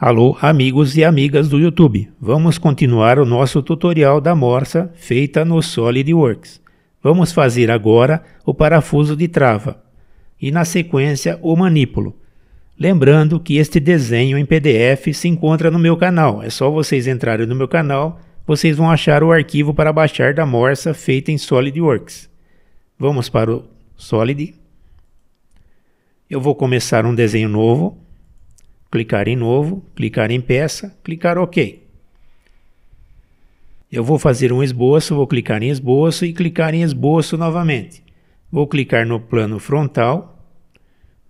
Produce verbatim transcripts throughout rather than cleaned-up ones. Alô, amigos e amigas do YouTube, vamos continuar o nosso tutorial da Morsa feita no SolidWorks. Vamos fazer agora o parafuso de trava e, na sequência, o manípulo. Lembrando que este desenho em P D F se encontra no meu canal, é só vocês entrarem no meu canal, vocês vão achar o arquivo para baixar da Morsa feita em SolidWorks. Vamos para o Solid. Eu vou começar um desenho novo. Clicar em novo, clicar em peça, clicar OK. Eu vou fazer um esboço, vou clicar em esboço e clicar em esboço novamente. Vou clicar no plano frontal,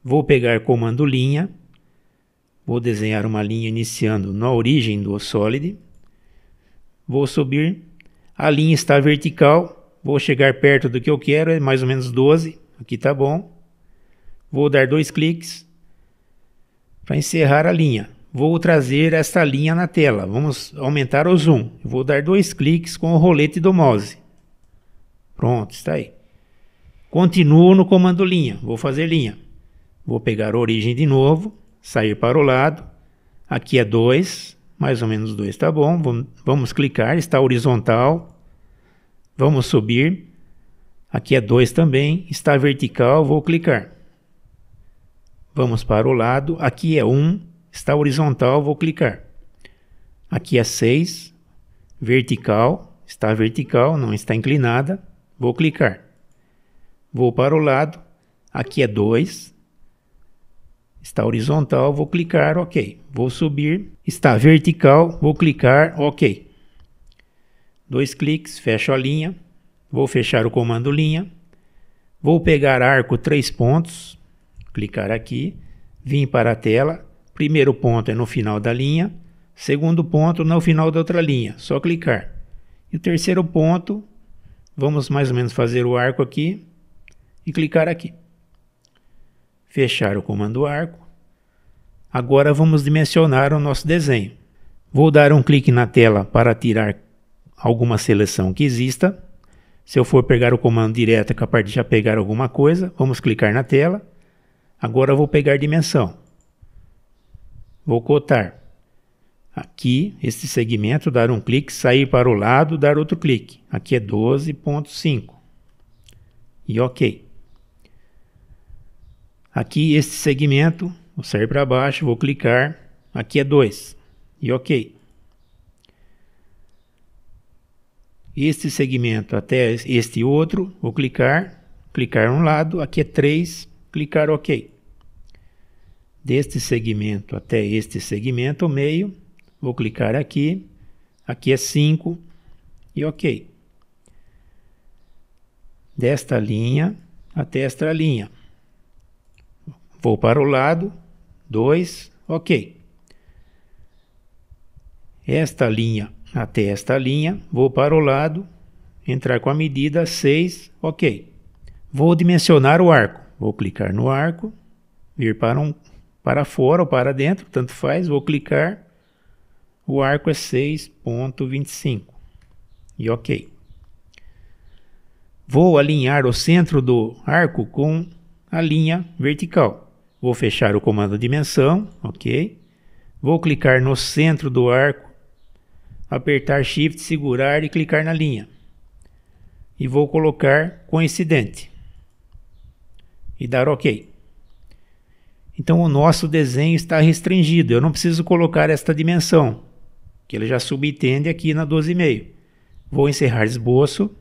vou pegar comando linha, vou desenhar uma linha iniciando na origem do Solid, vou subir, a linha está vertical, vou chegar perto do que eu quero, é mais ou menos doze, aqui tá bom. Vou dar dois cliques. Para encerrar a linha, vou trazer esta linha na tela, vamos aumentar o zoom, vou dar dois cliques com o rolete do mouse, pronto, está aí. Continuo no comando linha, vou fazer linha, vou pegar a origem de novo, sair para o lado, aqui é dois, mais ou menos dois, tá bom, vamos clicar, está horizontal, vamos subir, aqui é dois também, está vertical, vou clicar. Vamos para o lado, aqui é um, está horizontal, vou clicar. Aqui é seis, vertical, está vertical, não está inclinada, vou clicar. Vou para o lado, aqui é dois, está horizontal, vou clicar, ok. Vou subir, está vertical, vou clicar, ok. Dois cliques, fecho a linha, vou fechar o comando linha, vou pegar arco três pontos, clicar aqui, vim para a tela, primeiro ponto é no final da linha, segundo ponto no final da outra linha, só clicar. E o terceiro ponto, vamos mais ou menos fazer o arco aqui e clicar aqui. Fechar o comando arco. Agora vamos dimensionar o nosso desenho. Vou dar um clique na tela para tirar alguma seleção que exista. Se eu for pegar o comando direto é capaz de já pegar alguma coisa, vamos clicar na tela. Agora vou pegar dimensão, vou cotar aqui este segmento, dar um clique, sair para o lado, dar outro clique, aqui é doze ponto cinco e ok. Aqui este segmento, vou sair para baixo, vou clicar, aqui é dois e ok. Este segmento até este outro, vou clicar, clicar um lado, aqui é três, clicar OK. Deste segmento até este segmento, o meio, vou clicar aqui, aqui é cinco e OK. Desta linha até esta linha, vou para o lado, dois, OK. Esta linha até esta linha, vou para o lado, entrar com a medida seis, OK. Vou dimensionar o arco. Vou clicar no arco, vir para, um, para fora ou para dentro, tanto faz, vou clicar, o arco é seis ponto vinte e cinco e ok. Vou alinhar o centro do arco com a linha vertical, vou fechar o comando dimensão, ok. Vou clicar no centro do arco, apertar Shift, segurar e clicar na linha. E vou colocar coincidente. E dar OK. Então o nosso desenho está restringido, eu não preciso colocar esta dimensão, que ele já subentende aqui na doze vírgula cinco. Vou encerrar esboço,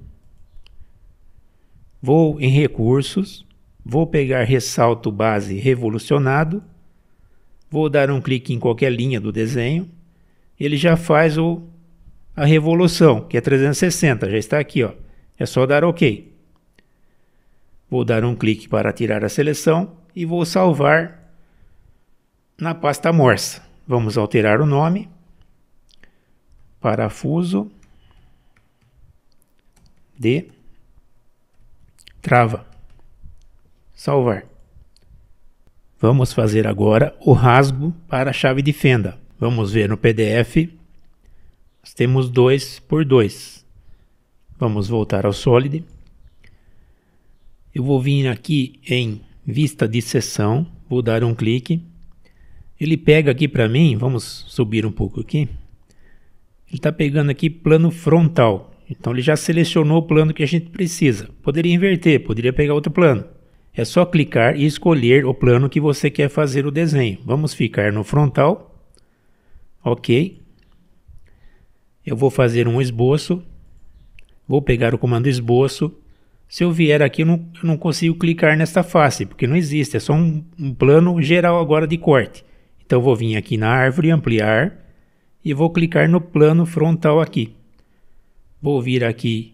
vou em recursos, vou pegar ressalto base revolucionado, vou dar um clique em qualquer linha do desenho, ele já faz o, a revolução, que é trezentos e sessenta, já está aqui, ó. É só dar OK. Vou dar um clique para tirar a seleção e vou salvar na pasta Morsa. Vamos alterar o nome. Parafuso de trava. Salvar. Vamos fazer agora o rasgo para a chave de fenda. Vamos ver no P D F. Nós temos dois por dois. Vamos voltar ao Solid. Eu vou vir aqui em vista de seção, vou dar um clique, Ele pega aqui para mim, vamos subir um pouco aqui. Ele está pegando aqui plano frontal. Então ele já selecionou o plano que a gente precisa. Poderia inverter, poderia pegar outro plano. É só clicar e escolher o plano que você quer fazer o desenho. Vamos ficar no frontal. Ok. Eu vou fazer um esboço. Vou pegar o comando esboço. Se eu vier aqui, eu não, eu não consigo clicar nesta face, porque não existe. É só um, um plano geral agora de corte. Então eu vou vir aqui na árvore, ampliar. E vou clicar no plano frontal aqui. Vou vir aqui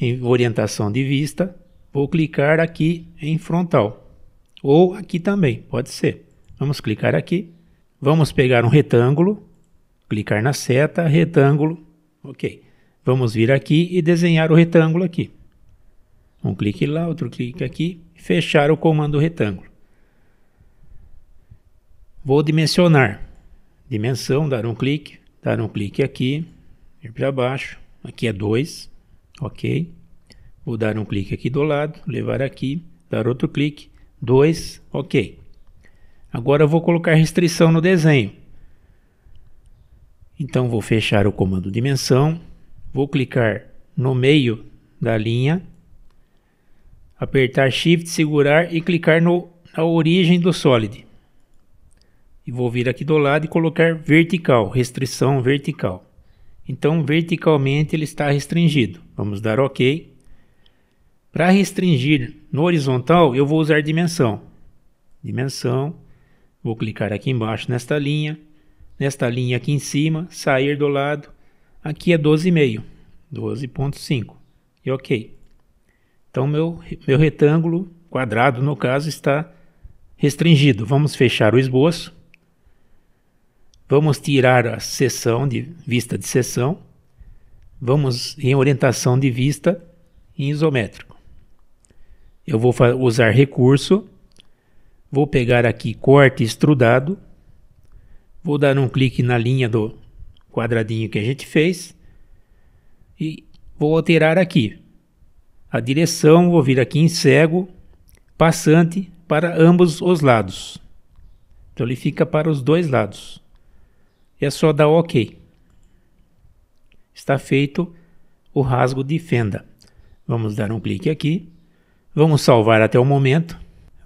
em orientação de vista. Vou clicar aqui em frontal, ou aqui também, pode ser. Vamos clicar aqui, vamos pegar um retângulo, clicar na seta, retângulo, ok. Vamos vir aqui e desenhar o retângulo aqui. Um clique lá, outro clique aqui, fechar o comando retângulo. Vou dimensionar, dimensão, dar um clique, dar um clique aqui, ir para baixo, aqui é dois, ok. Vou dar um clique aqui do lado, levar aqui, dar outro clique, dois, ok. Agora eu vou colocar restrição no desenho. Então vou fechar o comando dimensão, vou clicar no meio da linha, apertar Shift, segurar e clicar no, na origem do Solid. E vou vir aqui do lado e colocar vertical, restrição vertical. Então verticalmente ele está restringido. Vamos dar ok. Para restringir no horizontal, eu vou usar dimensão. Dimensão, vou clicar aqui embaixo nesta linha, nesta linha aqui em cima, sair do lado, aqui é doze vírgula cinco, doze vírgula cinco e ok. Então meu, meu retângulo, quadrado no caso, está restringido. Vamos fechar o esboço, vamos tirar a seção de vista de seção, vamos em orientação de vista em isométrico. Eu vou usar recurso, vou pegar aqui corte extrudado, vou dar um clique na linha do quadradinho que a gente fez e vou alterar aqui a direção, vou vir aqui em cego, passante para ambos os lados, então ele fica para os dois lados, é só dar ok. Está feito o rasgo de fenda. Vamos dar um clique aqui. Vamos salvar até o momento.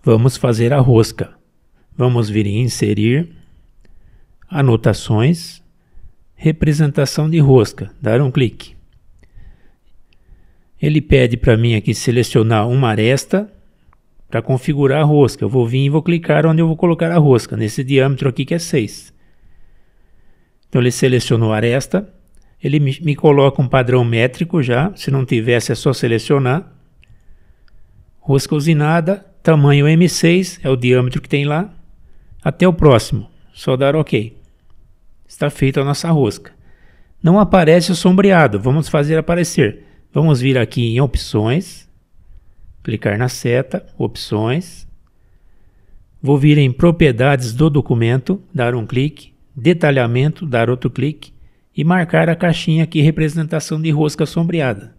Vamos fazer a rosca. Vamos vir em inserir, anotações, representação de rosca. Dar um clique. Ele pede para mim aqui selecionar uma aresta para configurar a rosca. Eu vou vir e vou clicar onde eu vou colocar a rosca, nesse diâmetro aqui que é seis. Então ele selecionou a aresta. Ele me, me coloca um padrão métrico já, se não tivesse é só selecionar. Rosca usinada, tamanho M seis, é o diâmetro que tem lá. Até o próximo, só dar ok. Está feita a nossa rosca. Não aparece o sombreado, vamos fazer aparecer. Vamos vir aqui em opções, clicar na seta, opções. Vou vir em propriedades do documento, dar um clique, detalhamento, dar outro clique. E marcar a caixinha aqui, representação de rosca sombreada.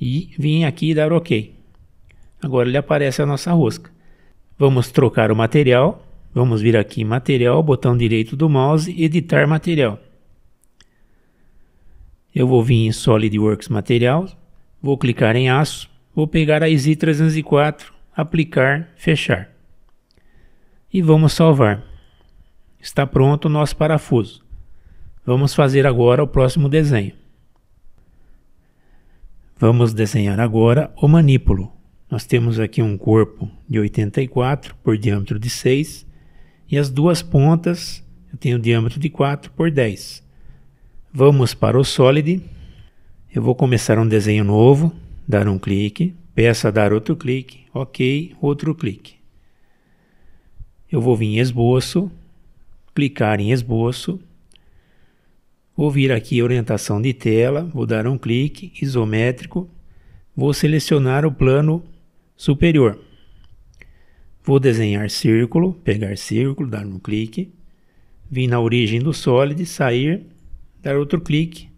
E vim aqui dar ok. Agora ele aparece a nossa rosca. Vamos trocar o material. Vamos vir aqui em material, botão direito do mouse, editar material. Eu vou vir em SolidWorks material. Vou clicar em aço. Vou pegar a AISI trezentos e quatro, aplicar, fechar. E vamos salvar. Está pronto o nosso parafuso. Vamos fazer agora o próximo desenho. Vamos desenhar agora o manípulo. Nós temos aqui um corpo de oitenta e quatro por diâmetro de seis e as duas pontas eu tenho um diâmetro de quatro por dez. Vamos para o Solid. Eu vou começar um desenho novo, dar um clique, peça dar outro clique, ok, outro clique. Eu vou vir em esboço, clicar em esboço. Vou vir aqui orientação de tela, vou dar um clique, isométrico, vou selecionar o plano superior. Vou desenhar círculo, pegar círculo, dar um clique, vir na origem do Solid, sair, dar outro clique,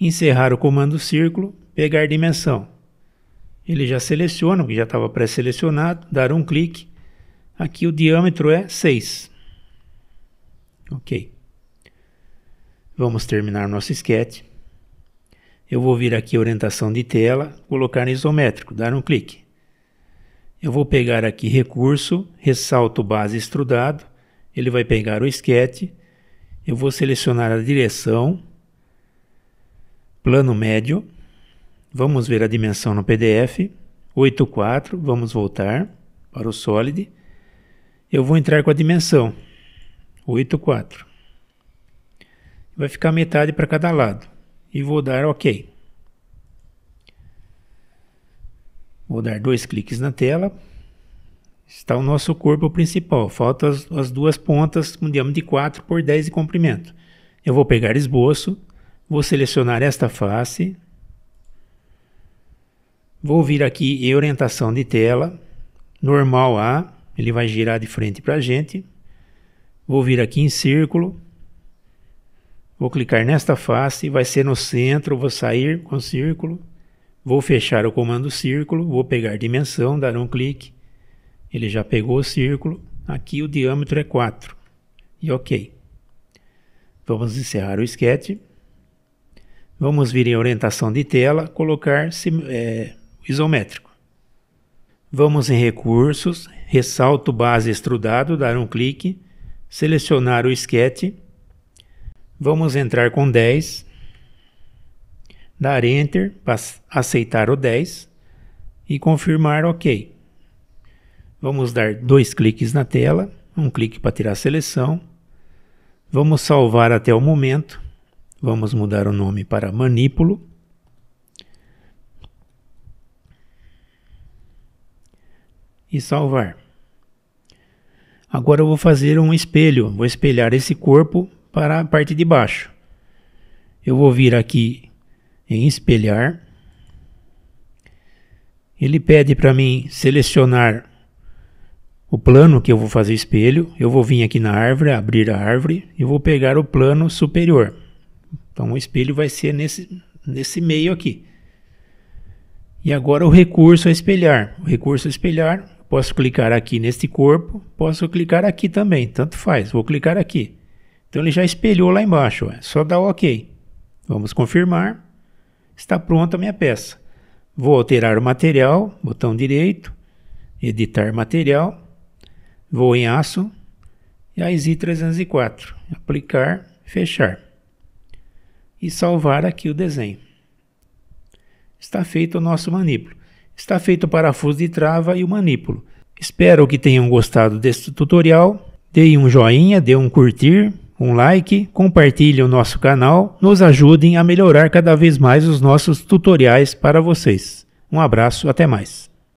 encerrar o comando círculo, pegar dimensão. Ele já seleciona, porque já estava pré-selecionado, dar um clique, aqui o diâmetro é seis. Ok. Vamos terminar nosso esquete. Eu vou vir aqui orientação de tela, colocar em isométrico, dar um clique. Eu vou pegar aqui recurso, ressalto base extrudado, ele vai pegar o esquete, eu vou selecionar a direção, plano médio, vamos ver a dimensão no P D F, oito vírgula quatro, vamos voltar para o Solid, eu vou entrar com a dimensão, oito vírgula quatro. Vai ficar metade para cada lado e vou dar OK. Vou dar dois cliques na tela, está o nosso corpo principal, faltam as, as duas pontas com um diâmetro de quatro por dez de comprimento. Eu vou pegar esboço, vou selecionar esta face, vou vir aqui em orientação de tela, normal A, ele vai girar de frente para a gente, vou vir aqui em círculo, vou clicar nesta face, vai ser no centro, vou sair com círculo. Vou fechar o comando círculo, vou pegar dimensão, dar um clique. Ele já pegou o círculo. Aqui o diâmetro é quatro. E OK. Vamos encerrar o esquete. Vamos vir em orientação de tela, colocar é, isométrico. Vamos em recursos, ressalto base extrudado, dar um clique. Selecionar o esquete. Vamos entrar com dez. Dar Enter para aceitar o dez e confirmar OK. Vamos dar dois cliques na tela, um clique para tirar a seleção. Vamos salvar até o momento. Vamos mudar o nome para Manipulo. E salvar. Agora eu vou fazer um espelho, vou espelhar esse corpo para a parte de baixo. Eu vou vir aqui em espelhar, ele pede para mim selecionar o plano que eu vou fazer espelho, eu vou vir aqui na árvore, abrir a árvore e vou pegar o plano superior, então o espelho vai ser nesse, nesse meio aqui. E agora o recurso a espelhar, o recurso a espelhar, posso clicar aqui neste corpo, posso clicar aqui também, tanto faz, vou clicar aqui, então ele já espelhou lá embaixo, é só dar o OK, vamos confirmar. Está pronta a minha peça. Vou alterar o material, botão direito, editar material, vou em aço, e A I S I trezentos e quatro, aplicar, fechar. E salvar aqui o desenho. Está feito o nosso manípulo. Está feito o parafuso de trava e o manípulo. Espero que tenham gostado deste tutorial. Deem um joinha, dê um curtir, um like, compartilhe o nosso canal, nos ajudem a melhorar cada vez mais os nossos tutoriais para vocês. Um abraço, até mais.